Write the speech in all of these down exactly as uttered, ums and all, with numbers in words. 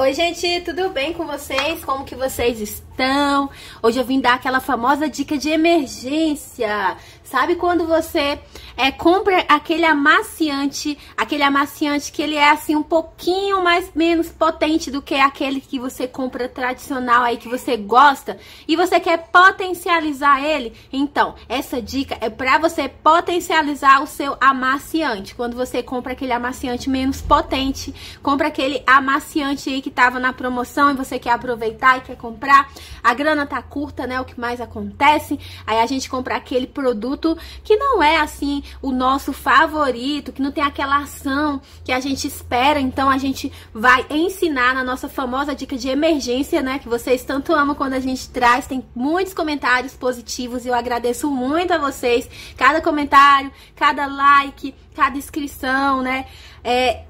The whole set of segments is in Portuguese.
Oi gente, tudo bem com vocês? Como que vocês estão? Hoje eu vim dar aquela famosa dica de emergência. Sabe quando você é, compra aquele amaciante, aquele amaciante que ele é assim um pouquinho mais menos potente do que aquele que você compra tradicional aí que você gosta e você quer potencializar ele? Então, essa dica é pra você potencializar o seu amaciante. Quando você compra aquele amaciante menos potente, compra aquele amaciante aí que tava na promoção e você quer aproveitar e quer comprar, a grana tá curta, né? O que mais acontece? Aí a gente compra aquele produto que não é assim o nosso favorito, que não tem aquela ação que a gente espera. Então a gente vai ensinar na nossa famosa dica de emergência, né? Que vocês tanto amam quando a gente traz. Tem muitos comentários positivos e eu agradeço muito a vocês. Cada comentário, cada like, cada inscrição, né? É...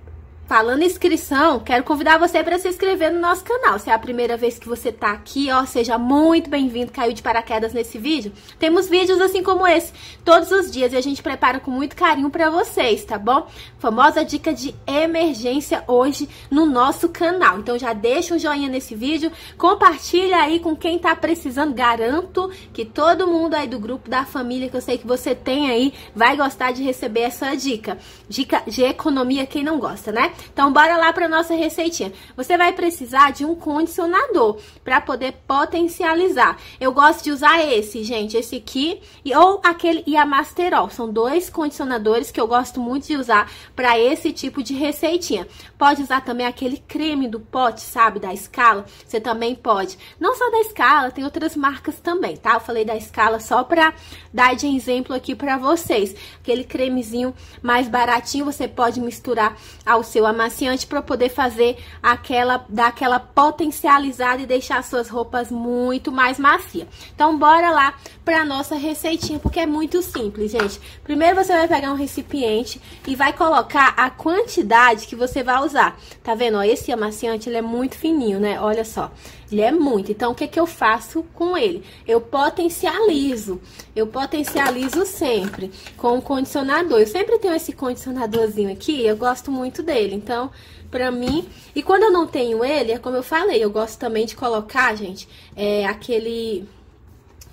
Falando em inscrição, quero convidar você para se inscrever no nosso canal. Se é a primeira vez que você tá aqui, ó, seja muito bem-vindo, caiu de paraquedas nesse vídeo. Temos vídeos assim como esse todos os dias e a gente prepara com muito carinho para vocês, tá bom? Famosa dica de emergência hoje no nosso canal. Então já deixa um joinha nesse vídeo, compartilha aí com quem tá precisando. Garanto que todo mundo aí do grupo, da família que eu sei que você tem aí, vai gostar de receber essa dica. Dica de economia, quem não gosta, né? Então, bora lá para nossa receitinha. Você vai precisar de um condicionador para poder potencializar. Eu gosto de usar esse, gente, esse aqui e, ou aquele e a Masterol. São dois condicionadores que eu gosto muito de usar para esse tipo de receitinha. Pode usar também aquele creme do pote, sabe, da Escala. Você também pode. Não só da Escala, tem outras marcas também, tá? Eu falei da Escala só para dar de exemplo aqui para vocês. Aquele cremezinho mais baratinho, você pode misturar ao seu amaciante para poder fazer aquela, dar aquela potencializada e deixar suas roupas muito mais macia. Então bora lá para nossa receitinha, porque é muito simples, gente. Primeiro você vai pegar um recipiente e vai colocar a quantidade que você vai usar. Tá vendo? Ó, esse amaciante ele é muito fininho, né? Olha só, ele é muito. Então o que que eu faço com ele? Eu potencializo, eu potencializo sempre com o condicionador. Eu sempre tenho esse condicionadorzinho aqui, eu gosto muito dele. Então, pra mim... E quando eu não tenho ele, é como eu falei, eu gosto também de colocar, gente, é, aquele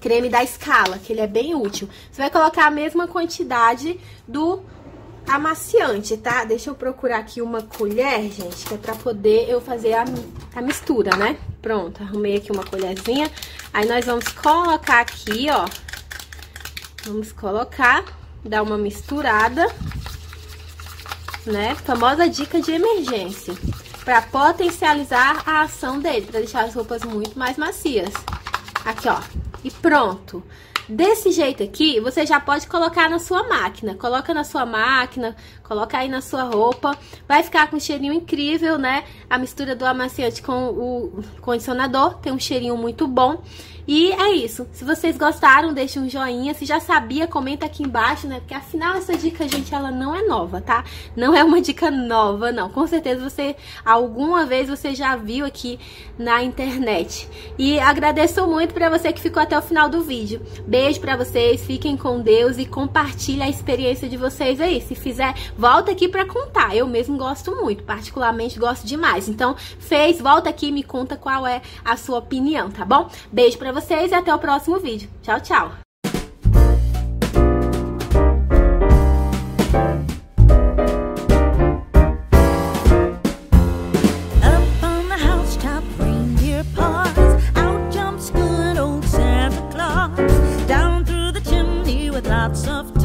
creme da Escala, que ele é bem útil. Você vai colocar a mesma quantidade do amaciante, tá? Deixa eu procurar aqui uma colher, gente, que é pra poder eu fazer a, a mistura, né? Pronto, arrumei aqui uma colherzinha. Aí nós vamos colocar aqui, ó. Vamos colocar, dar uma misturada, né? Famosa dica de emergência, para potencializar a ação dele, para deixar as roupas muito mais macias. Aqui, ó. E pronto. Desse jeito aqui, você já pode colocar na sua máquina. Coloca na sua máquina, coloca aí na sua roupa. Vai ficar com um cheirinho incrível, né? A mistura do amaciante com o condicionador tem um cheirinho muito bom. E é isso. Se vocês gostaram, deixa um joinha. Se já sabia, comenta aqui embaixo, né? Porque afinal essa dica, gente, ela não é nova, tá? Não é uma dica nova, não. Com certeza você, alguma vez, você já viu aqui na internet. E agradeço muito pra você que ficou até o final do vídeo. Beijo pra vocês, fiquem com Deus e compartilha a experiência de vocês aí. Se fizer, volta aqui pra contar. Eu mesmo gosto muito, particularmente gosto demais. Então, fez, volta aqui e me conta qual é a sua opinião, tá bom? Beijo pra vocês e até o próximo vídeo. Tchau, tchau! Lots of